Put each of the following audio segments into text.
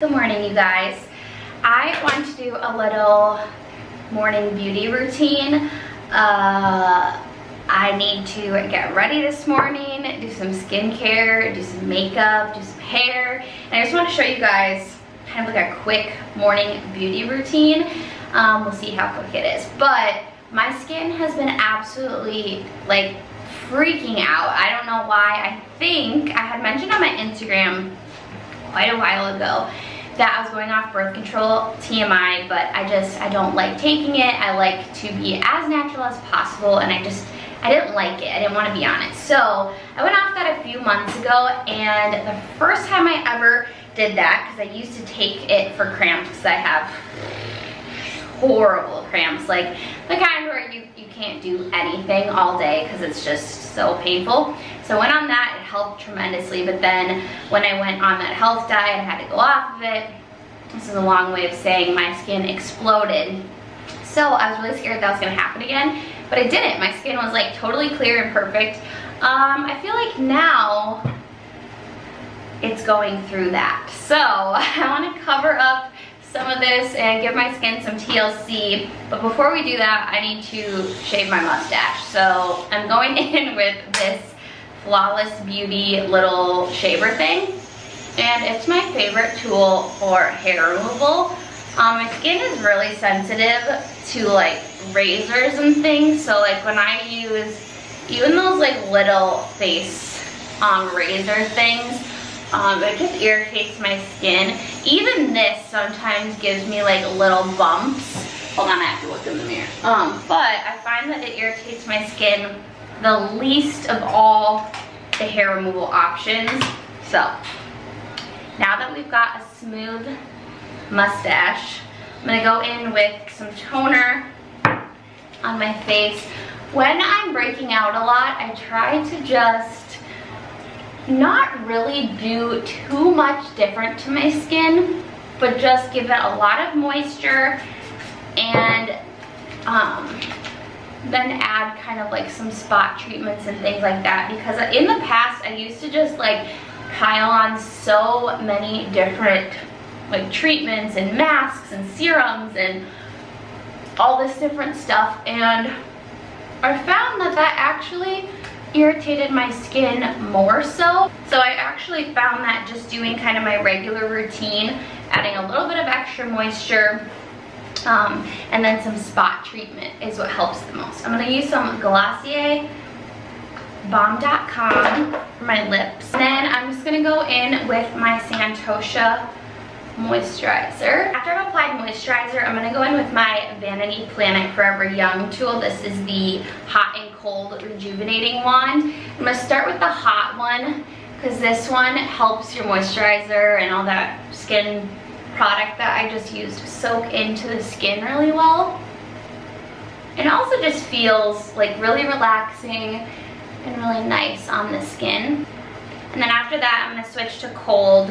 Good morning, you guys. I want to do a little morning beauty routine. I need to get ready this morning, do some skincare, do some makeup, do some hair, and I just want to show you guys kind of like a quick morning beauty routine. We'll see how quick it is, but my skin has been absolutely like freaking out. I don't know why. I think I had mentioned on my Instagram quite a while ago that I was going off birth control, TMI, but I don't like taking it. I like to be as natural as possible, and I didn't like it. I didn't want to be on it. So I went off that a few months ago, and the first time I ever did that, because I used to take it for cramps, because I have horrible cramps, like the kind where you can't do anything all day because it's just so painful. So I went on that, it helped tremendously, but then when I went on that health diet, I had to go off of it. This is a long way of saying my skin exploded. So I was really scared that was going to happen again, but it didn't. My skin was like totally clear and perfect. I feel like now it's going through that. So I want to cover up some of this and give my skin some TLC, but before we do that, I need to shave my mustache. So I'm going in with this Flawless Beauty little shaver thing, and it's my favorite tool for hair removal. My skin is really sensitive to like razors and things, so like when I use even those like little face razor things, it just irritates my skin. Even this sometimes gives me like little bumps. Hold on, I have to look in the mirror. But I find that it irritates my skin the least of all the hair removal options. So now that we've got a smooth mustache, I'm gonna go in with some toner on my face. When I'm breaking out a lot, I try to just not really do too much different to my skin, but just give it a lot of moisture and then add kind of like some spot treatments and things like that, because in the past I used to just like pile on so many different like treatments and masks and serums and all this different stuff, and I found that that actually irritated my skin more so. So I actually found that just doing kind of my regular routine, adding a little bit of extra moisture and then some spot treatment is what helps the most. I'm going to use some Glossier balm.com for my lips. Then I'm just going to go in with my Santosha moisturizer. After I've applied moisturizer, I'm going to go in with my Vanity Planet Forever Young tool. This is the hot and cold rejuvenating wand. I'm going to start with the hot one, because this one helps your moisturizer and all that skin product that I just used soak into the skin really well. It also just feels like really relaxing and really nice on the skin. And then after that, I'm going to switch to cold,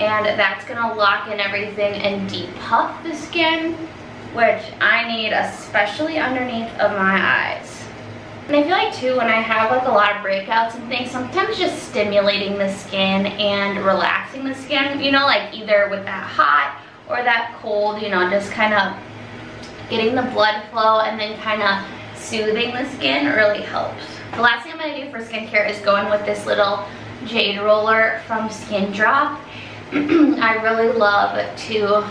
and that's gonna lock in everything and depuff the skin, which I need especially underneath of my eyes. And I feel like too, when I have like a lot of breakouts and things, sometimes just stimulating the skin and relaxing the skin, you know, like either with that hot or that cold, you know, just kind of getting the blood flow and then kind of soothing the skin really helps. The last thing I'm gonna do for skincare is go in with this little jade roller from Skin Drop. I really love to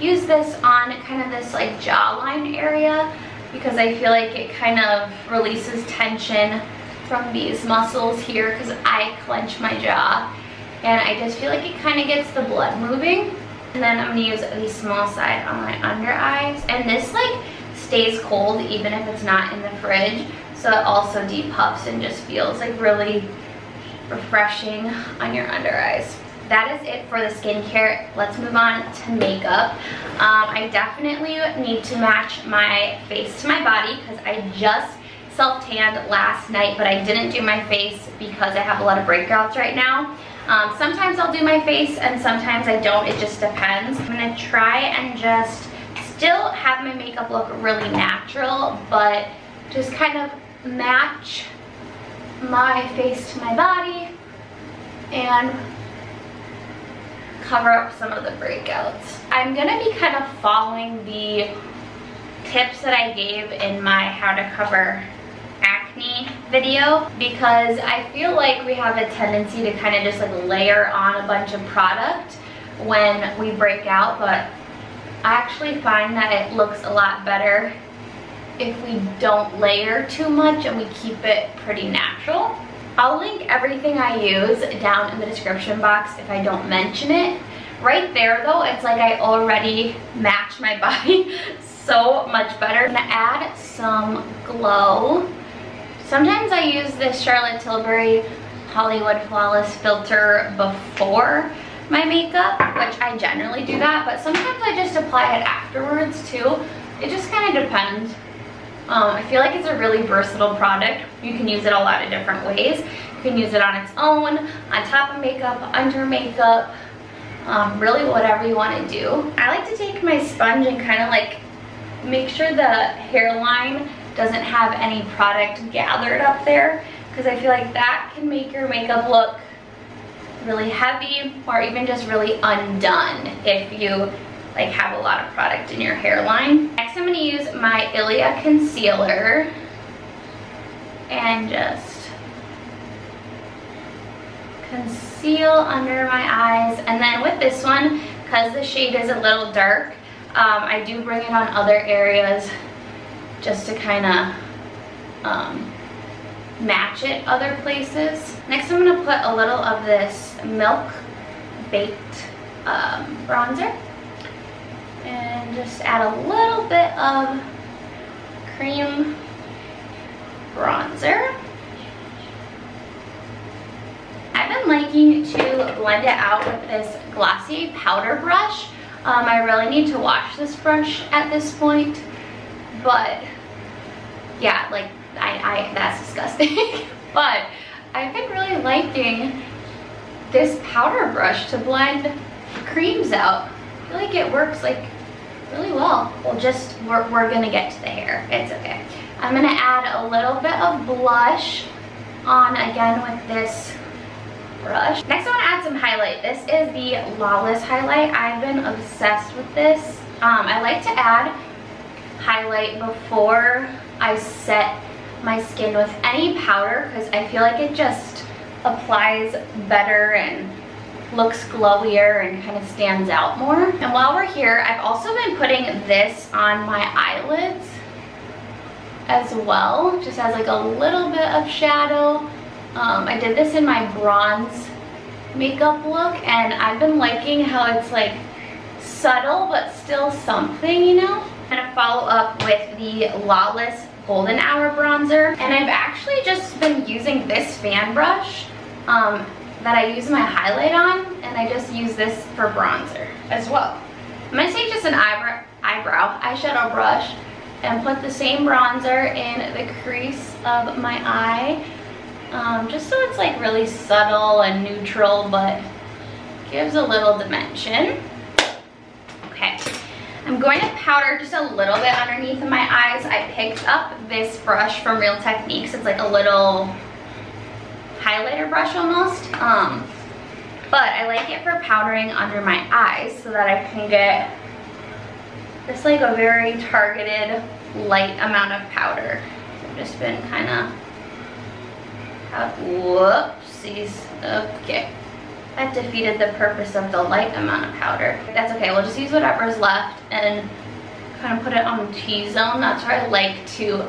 use this on kind of this like jawline area, because I feel like it kind of releases tension from these muscles here, because I clench my jaw and I just feel like it kind of gets the blood moving. And then I'm going to use the small side on my under eyes, and this like stays cold even if it's not in the fridge, so it also depuffs and just feels like really refreshing on your under eyes. That is it for the skincare. Let's move on to makeup. I definitely need to match my face to my body, because I just self-tanned last night, but I didn't do my face because I have a lot of breakouts right now. Sometimes I'll do my face and sometimes I don't. It just depends. I'm going to try and just still have my makeup look really natural, but just kind of match my face to my body and cover up some of the breakouts. I'm gonna be kind of following the tips that I gave in my how to cover acne video, because I feel like we have a tendency to kind of just like layer on a bunch of product when we break out, but I actually find that it looks a lot better if we don't layer too much and we keep it pretty natural. I'll link everything I use down in the description box if I don't mention it. Right there though, it's like I already match my body so much better. I'm gonna add some glow. Sometimes I use this Charlotte Tilbury Hollywood Flawless filter before my makeup, which I generally do that, but sometimes I just apply it afterwards too. It just kind of depends. I feel like it's a really versatile product. You can use it a lot of different ways. You can use it on its own, on top of makeup, under makeup, really whatever you want to do. I like to take my sponge and kind of like make sure the hairline doesn't have any product gathered up there, because I feel like that can make your makeup look really heavy or even just really undone if you like have a lot of product in your hairline. Next I'm going to use my Ilia concealer and just conceal under my eyes. And then with this one, because the shade is a little dark, I do bring it on other areas just to kind of match it other places. Next I'm going to put a little of this Milk Baked bronzer. And just add a little bit of cream bronzer. I've been liking to blend it out with this Glossier powder brush. I really need to wash this brush at this point, but yeah, like I that's disgusting. But I've been really liking this powder brush to blend creams out. I feel like it works like really well. We're gonna get to the hair. It's okay. I'm gonna add a little bit of blush on again with this brush. Next I want to add some highlight. This is the Lawless highlight. I've been obsessed with this. I like to add highlight before I set my skin with any powder, because I feel like it just applies better and looks glowier and kind of stands out more. And while we're here, I've also been putting this on my eyelids as well, just as like a little bit of shadow. I did this in my bronze makeup look, and I've been liking how it's like subtle but still something, you know? I'm gonna follow up with the Lawless Golden Hour bronzer, and I've actually just been using this fan brush that I use my highlight on, and I just use this for bronzer as well. I'm gonna take just an eyeshadow brush and put the same bronzer in the crease of my eye, just so it's like really subtle and neutral, but gives a little dimension. Okay, I'm going to powder just a little bit underneath of my eyes. I picked up this brush from Real Techniques. It's like a little highlighter brush almost, but I like it for powdering under my eyes so that I can get just like a very targeted light amount of powder. So I've just been kind of, whoopsies, okay, that defeated the purpose of the light amount of powder. That's okay, we'll just use whatever's left and kind of put it on the T-zone. That's where I like to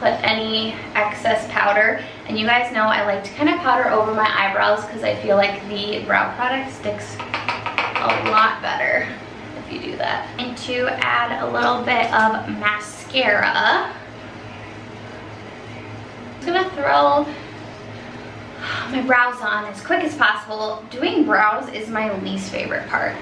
put any excess powder. And you guys know I like to kind of powder over my eyebrows because I feel like the brow product sticks a lot better if you do that. And to add a little bit of mascara, I'm gonna throw my brows on as quick as possible. Doing brows is my least favorite part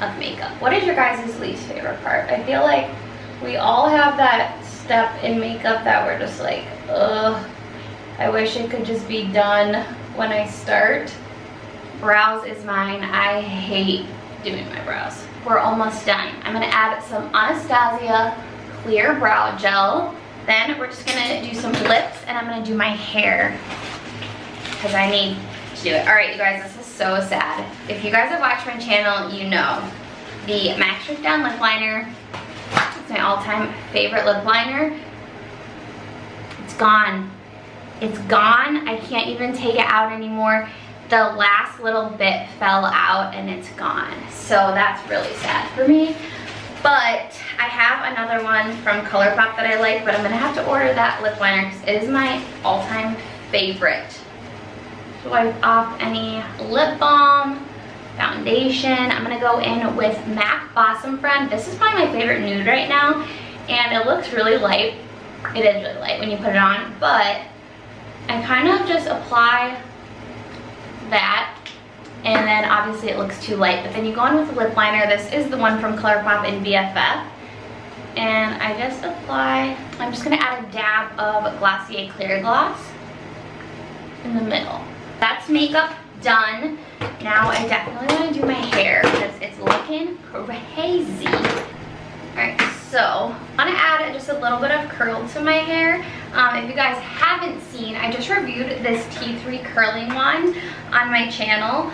of makeup. What is your guys' least favorite part? I feel like we all have that step in makeup that we're just like, ugh, I wish it could just be done when I start. Brows is mine. I hate doing my brows. We're almost done. I'm gonna add some Anastasia clear brow gel. Then we're just gonna do some lips, and I'm gonna do my hair because I need to do it. All right, you guys, this is so sad. If you guys have watched my channel, you know the MAC Shrink Down lip liner. It's my all-time favorite lip liner. It's gone. It's gone. I can't even take it out anymore. The last little bit fell out and it's gone. So that's really sad for me. But I have another one from ColourPop that I like, but I'm gonna have to order that lip liner because it is my all-time favorite. Wipe off any lip balm, foundation. I'm gonna go in with MAC Blossom Friend. This is probably my favorite nude right now, and it looks really light. It is really light when you put it on, but I kind of just apply that, and then obviously it looks too light, but then you go on with the lip liner. This is the one from ColourPop in BFF, and I just apply, I'm just gonna add a dab of Glossier Clear Gloss in the middle. That's makeup done. Now I definitely want to do my hair because it's looking crazy. Alright, so I want to add just a little bit of curl to my hair. If you guys haven't seen, I just reviewed this T3 curling wand on my channel.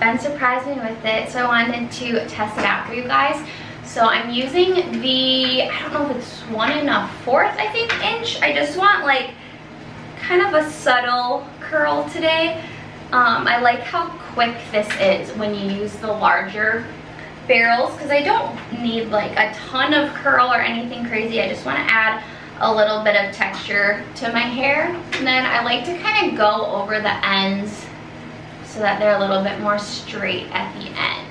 Ben surprised me with it, so I wanted to test it out for you guys. So I'm using the, I don't know if it's 1 1/4, I think, inch. I just want like kind of a subtle curl today. I like how quick this is when you use the larger barrels because I don't need like a ton of curl or anything crazy. I just want to add a little bit of texture to my hair, and then I like to kind of go over the ends so that they're a little bit more straight at the end.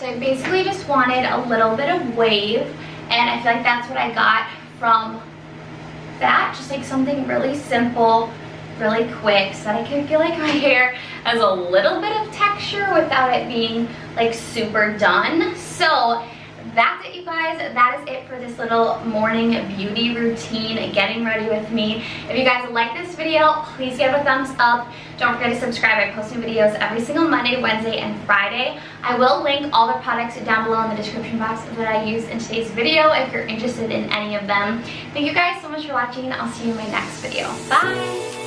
So I basically just wanted a little bit of wave, and I feel like that's what I got from that. Just like something really simple, really quick, so that I can feel like my hair has a little bit of texture without it being like super done. So that's it, you guys. That is it for this little morning beauty routine, getting ready with me. If you guys like this video, please give it a thumbs up. Don't forget to subscribe. I post new videos every single Monday, Wednesday, and Friday. I will link all the products down below in the description box that I use in today's video if you're interested in any of them. Thank you guys so much for watching, and I'll see you in my next video. Bye!